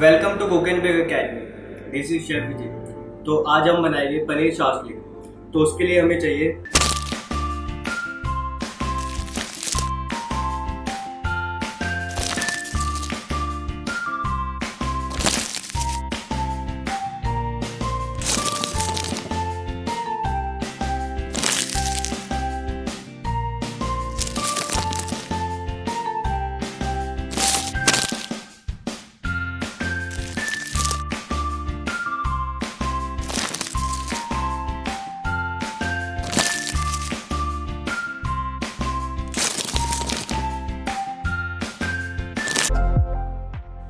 Welcome to cook and bake academy, this is chef Vijay. तो आज हम बनाएंगे पनीर शाशलिक। तो उसके लिए हमें चाहिए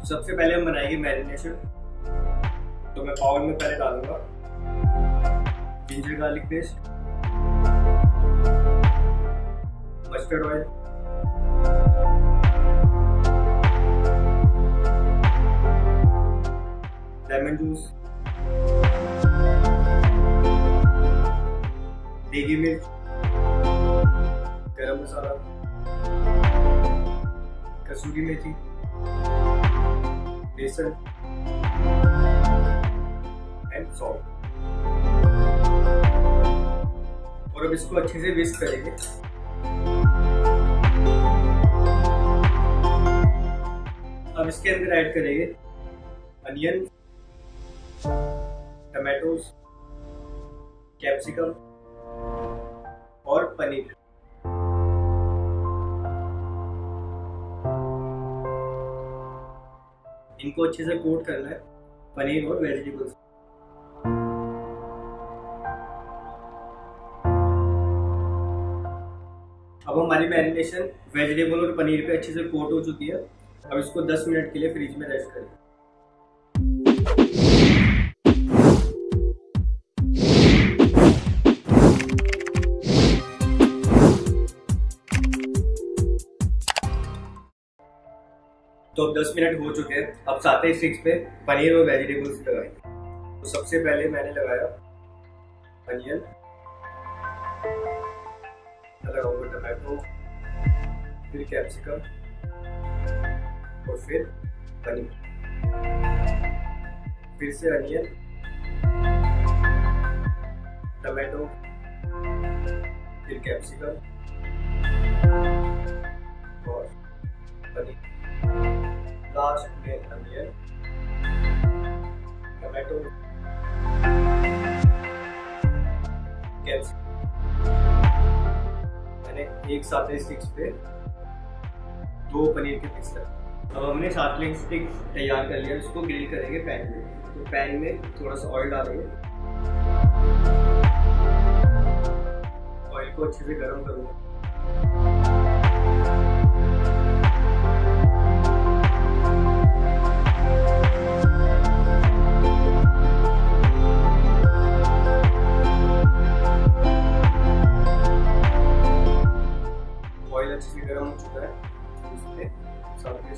सबसे पहले हम बनाएंगे मैरिनेशन। तो मैं पावर में पहले डालूंगा ginger garlic paste, mustard oil, lemon juice, देगी मिर्च, गरम मसाला, कसूरी मेथी, बेसन एंड सॉल्ट। और अब इसको अच्छे से विस्क करेंगे। अब इसके अंदर ऐड करेंगे अनियन, टमाटोज, कैप्सिकम और पनीर। इनको अच्छे से कोट करना है पनीर और वेजिटेबल्स। अब हमारी मैरिनेशन वेजिटेबल और पनीर पे अच्छे से कोट हो चुकी है। अब इसको 10 मिनट के लिए फ्रिज में रेस्ट करें। तो अब 10 मिनट हो चुके हैं। अब साथ ही स्टिक्स पे पनीर और वेजिटेबल्स लगाएंगे। तो सबसे पहले मैंने लगाया अनियन, लगाऊंगा टमाटो, फिर कैप्सिकम और फिर पनीर। फिर से अनियन, टमाटो, फिर कैप्सिकम और पनीर। लास्ट में अनियन, टमाटो, कैप्सिकम। मैंने एक साथ स्टिक्स पे 2 पनीर के पीस लगाए। अब हमने शाशलिक स्टिक्स तैयार कर लिया। इसको ग्रिल करेंगे पैन में। तो पैन में थोड़ा सा ऑयल डालेंगे। ऑयल को अच्छे से गर्म करूंगा। गरम हो चुका है। इसमें अब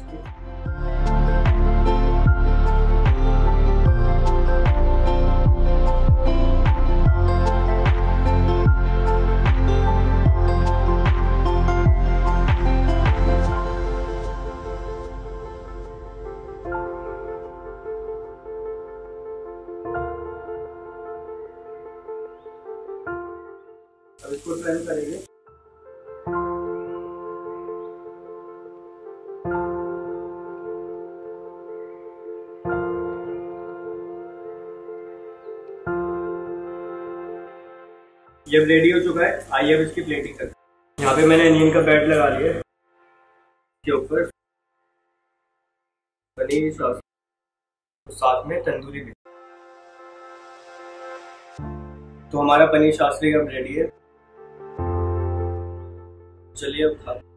इसको फ्राई करेंगे। ये रेडी हो चुका है। आइए अब इसकी प्लेटिंग करते हैं। यहाँ पे मैंने अनियन का बैट लगा लिया है। इसके ऊपर पनीर सॉस और साथ में तंदूरी भी। तो हमारा पनीर शाशलिक अब रेडी है। चलिए अब खाते हैं।